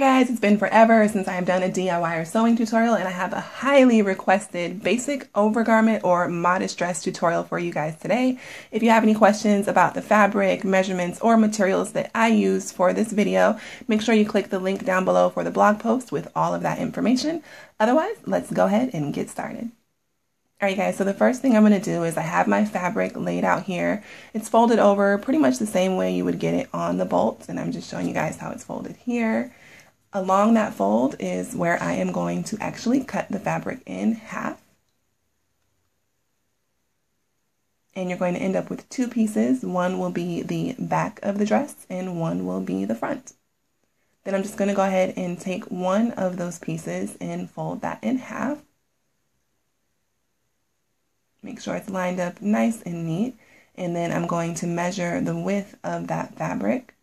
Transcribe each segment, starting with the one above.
Hi guys, it's been forever since I've done a DIY or sewing tutorial, and I have a highly requested basic overgarment or modest dress tutorial for you guys today. If you have any questions about the fabric, measurements, or materials that I use for this video, make sure you click the link down below for the blog post with all of that information. Otherwise, let's go ahead and get started. Alright guys, so the first thing I'm going to do is I have my fabric laid out here. It's folded over pretty much the same way you would get it on the bolts, and I'm just showing you guys how it's folded here. Along that fold is where I am going to actually cut the fabric in half. And you're going to end up with two pieces. One will be the back of the dress and one will be the front. Then I'm just going to go ahead and take one of those pieces and fold that in half. Make sure it's lined up nice and neat, and then I'm going to measure the width of that fabric.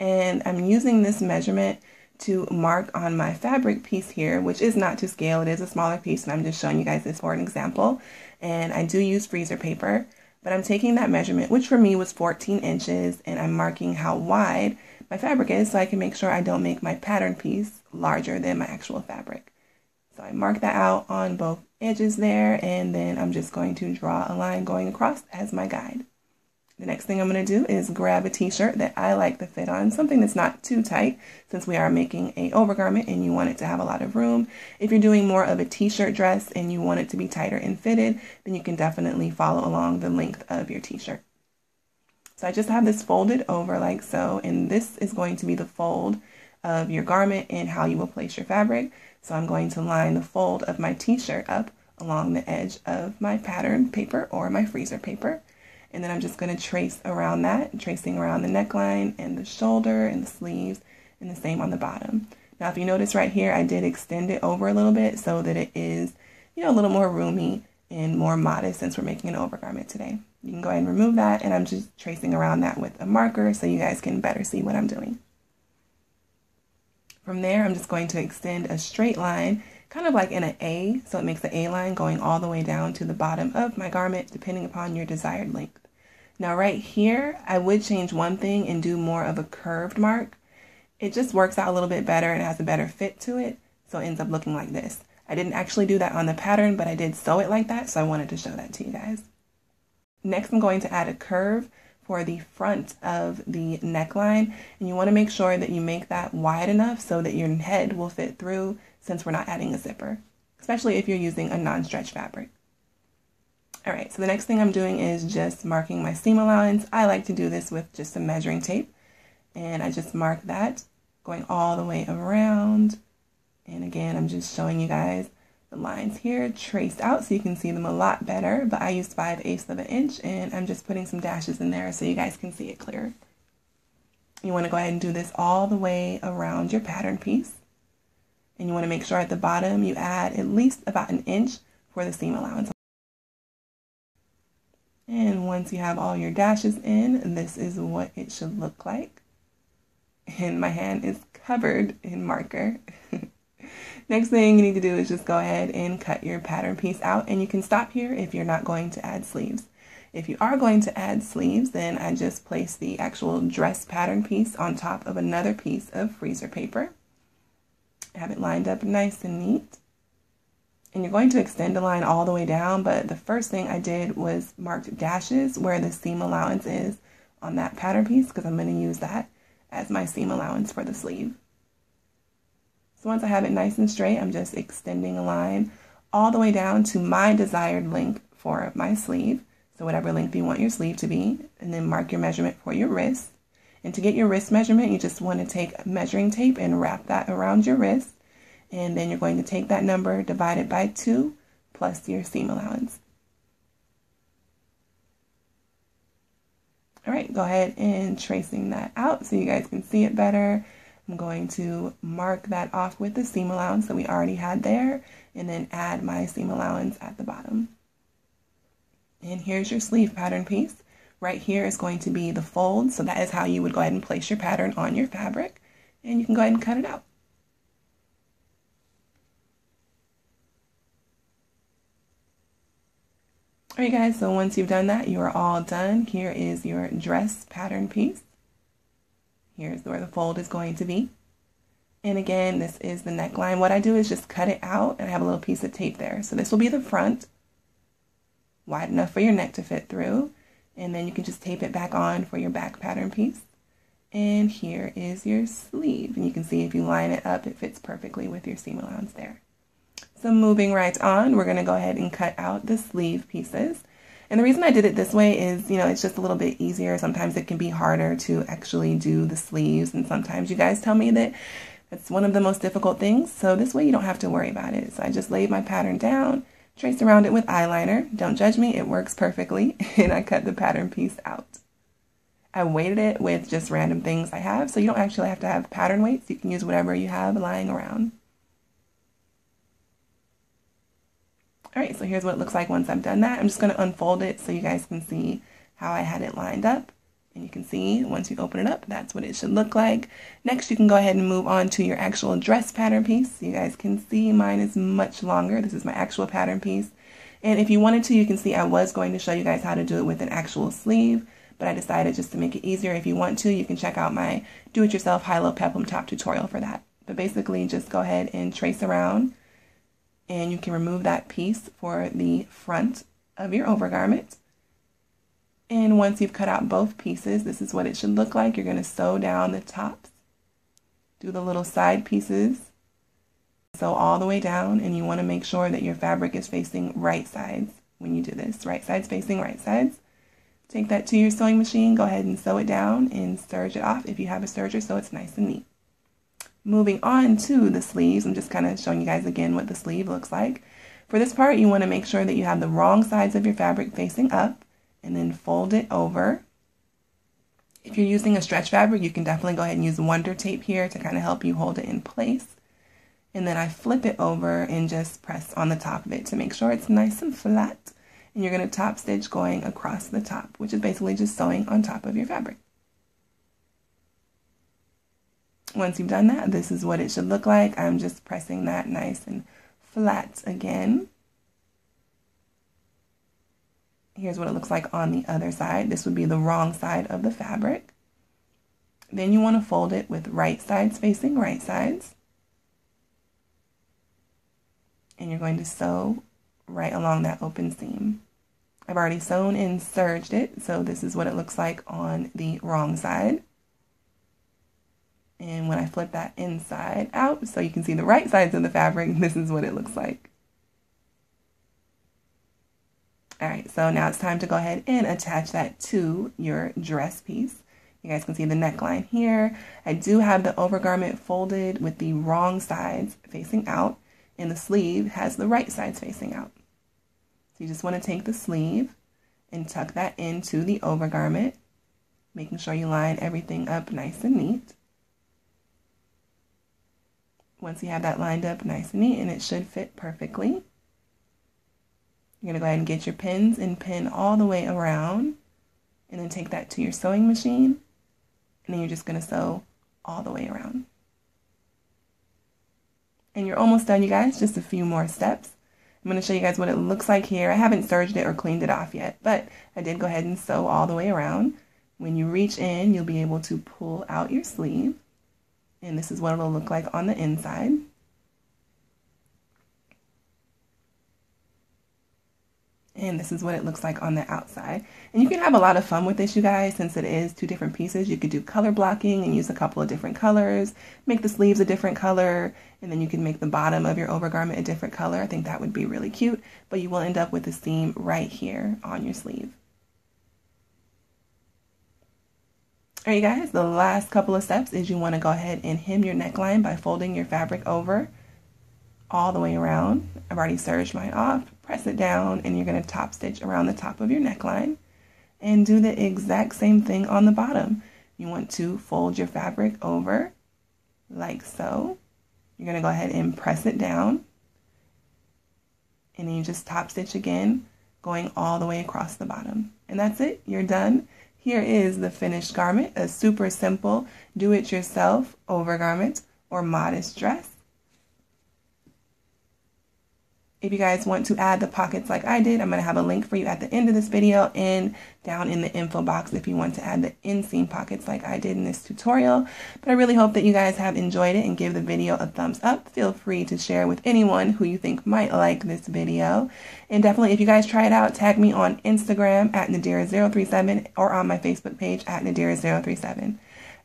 And I'm using this measurement to mark on my fabric piece here, which is not to scale. It is a smaller piece, and I'm just showing you guys this for an example. And I do use freezer paper, but I'm taking that measurement, which for me was 14 inches, and I'm marking how wide my fabric is so I can make sure I don't make my pattern piece larger than my actual fabric. So I mark that out on both edges there, and then I'm just going to draw a line going across as my guide. The next thing I'm going to do is grab a t-shirt that I like the fit on, something that's not too tight since we are making an overgarment and you want it to have a lot of room. If you're doing more of a t-shirt dress and you want it to be tighter and fitted, then you can definitely follow along the length of your t-shirt. So I just have this folded over like so, and this is going to be the fold of your garment and how you will place your fabric. So I'm going to line the fold of my t-shirt up along the edge of my pattern paper or my freezer paper. And then I'm just going to trace around that, tracing around the neckline and the shoulder and the sleeves, and the same on the bottom. Now, if you notice right here, I did extend it over a little bit so that it is, you know, a little more roomy and more modest since we're making an overgarment today. You can go ahead and remove that, and I'm just tracing around that with a marker so you guys can better see what I'm doing. From there, I'm just going to extend a straight line, kind of like in an A, so it makes the A line going all the way down to the bottom of my garment, depending upon your desired length. Now right here, I would change one thing and do more of a curved mark. It just works out a little bit better and has a better fit to it, so it ends up looking like this. I didn't actually do that on the pattern, but I did sew it like that, so I wanted to show that to you guys. Next, I'm going to add a curve for the front of the neckline, and you want to make sure that you make that wide enough so that your head will fit through, since we're not adding a zipper, especially if you're using a non-stretch fabric. All right, so the next thing I'm doing is just marking my seam allowance. I like to do this with just some measuring tape, and I just mark that going all the way around. And again, I'm just showing you guys the lines here traced out so you can see them a lot better, but I used 5/8 of an inch, and I'm just putting some dashes in there so you guys can see it clearer. You want to go ahead and do this all the way around your pattern piece. And you want to make sure at the bottom you add at least about an inch for the seam allowance. And once you have all your dashes in, this is what it should look like. And my hand is covered in marker. Next thing you need to do is just go ahead and cut your pattern piece out. And you can stop here if you're not going to add sleeves. If you are going to add sleeves, then I just place the actual dress pattern piece on top of another piece of freezer paper. Have it lined up nice and neat, and you're going to extend the line all the way down, but the first thing I did was marked dashes where the seam allowance is on that pattern piece, because I'm going to use that as my seam allowance for the sleeve. So once I have it nice and straight, I'm just extending a line all the way down to my desired length for my sleeve, so whatever length you want your sleeve to be, and then mark your measurement for your wrist. And to get your wrist measurement, you just want to take measuring tape and wrap that around your wrist. And then you're going to take that number, divide it by 2, plus your seam allowance. All right, go ahead and tracing that out so you guys can see it better. I'm going to mark that off with the seam allowance that we already had there, and then add my seam allowance at the bottom. And here's your sleeve pattern piece. Right here is going to be the fold, so that is how you would go ahead and place your pattern on your fabric, and you can go ahead and cut it out. All right guys, so once you've done that, you are all done. Here is your dress pattern piece. Here's where the fold is going to be. And again, this is the neckline. What I do is just cut it out, and I have a little piece of tape there. So this will be the front, wide enough for your neck to fit through. And then you can just tape it back on for your back pattern piece. And here is your sleeve. And you can see if you line it up, it fits perfectly with your seam allowance there. So moving right on, we're going to go ahead and cut out the sleeve pieces. And the reason I did it this way is, you know, it's just a little bit easier. Sometimes it can be harder to actually do the sleeves. And sometimes you guys tell me that that's one of the most difficult things. So this way you don't have to worry about it. So I just laid my pattern down, traced around it with eyeliner. Don't judge me, it works perfectly. And I cut the pattern piece out. I weighted it with just random things I have. So you don't actually have to have pattern weights. You can use whatever you have lying around. All right, so here's what it looks like once I've done that. I'm just going to unfold it so you guys can see how I had it lined up. And you can see once you open it up, that's what it should look like. Next, you can go ahead and move on to your actual dress pattern piece. You guys can see mine is much longer. This is my actual pattern piece. And if you wanted to, you can see I was going to show you guys how to do it with an actual sleeve, but I decided just to make it easier. If you want to, you can check out my do-it-yourself high-low peplum top tutorial for that. But basically, just go ahead and trace around. And you can remove that piece for the front of your overgarment. And once you've cut out both pieces, this is what it should look like. You're going to sew down the tops, do the little side pieces, sew all the way down, and you want to make sure that your fabric is facing right sides when you do this. Right sides facing right sides. Take that to your sewing machine, go ahead and sew it down and serge it off if you have a serger so it's nice and neat. Moving on to the sleeves, I'm just kind of showing you guys again what the sleeve looks like. For this part, you want to make sure that you have the wrong sides of your fabric facing up and then fold it over. If you're using a stretch fabric, you can definitely go ahead and use Wonder Tape here to kind of help you hold it in place. And then I flip it over and just press on the top of it to make sure it's nice and flat. And you're going to top stitch going across the top, which is basically just sewing on top of your fabric. Once you've done that, this is what it should look like. I'm just pressing that nice and flat again. Here's what it looks like on the other side. This would be the wrong side of the fabric. Then you want to fold it with right sides facing right sides. And you're going to sew right along that open seam. I've already sewn and serged it, so this is what it looks like on the wrong side. And when I flip that inside out, so you can see the right sides of the fabric, this is what it looks like. All right, so now it's time to go ahead and attach that to your dress piece. You guys can see the neckline here. I do have the overgarment folded with the wrong sides facing out, and the sleeve has the right sides facing out. So you just want to take the sleeve and tuck that into the overgarment, making sure you line everything up nice and neat. Once you have that lined up nice and neat, and it should fit perfectly, you're going to go ahead and get your pins and pin all the way around, and then take that to your sewing machine, and then you're just going to sew all the way around. And you're almost done, you guys, just a few more steps. I'm going to show you guys what it looks like here. I haven't serged it or cleaned it off yet, but I did go ahead and sew all the way around. When you reach in, you'll be able to pull out your sleeve. And this is what it'll look like on the inside. And this is what it looks like on the outside. And you can have a lot of fun with this, you guys, since it is two different pieces. You could do color blocking and use a couple of different colors, make the sleeves a different color, and then you can make the bottom of your overgarment a different color. I think that would be really cute, but you will end up with a seam right here on your sleeve. All right, you guys, the last couple of steps is you want to go ahead and hem your neckline by folding your fabric over all the way around. I've already serged mine off. Press it down, and you're going to top stitch around the top of your neckline and do the exact same thing on the bottom. You want to fold your fabric over like so. You're going to go ahead and press it down, and then you just top stitch again going all the way across the bottom. And that's it. You're done. Here is the finished garment, a super simple do-it-yourself overgarment or modest dress. If you guys want to add the pockets like I did, I'm going to have a link for you at the end of this video and down in the info box if you want to add the inseam pockets like I did in this tutorial. But I really hope that you guys have enjoyed it and give the video a thumbs up. Feel free to share with anyone who you think might like this video. And definitely, if you guys try it out, tag me on Instagram at Nadira037 or on my Facebook page at Nadira037.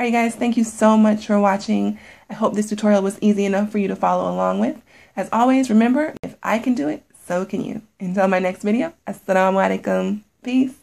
All right, guys, thank you so much for watching. I hope this tutorial was easy enough for you to follow along with. As always, remember, if I can do it, so can you. Until my next video, assalamu alaikum. Peace.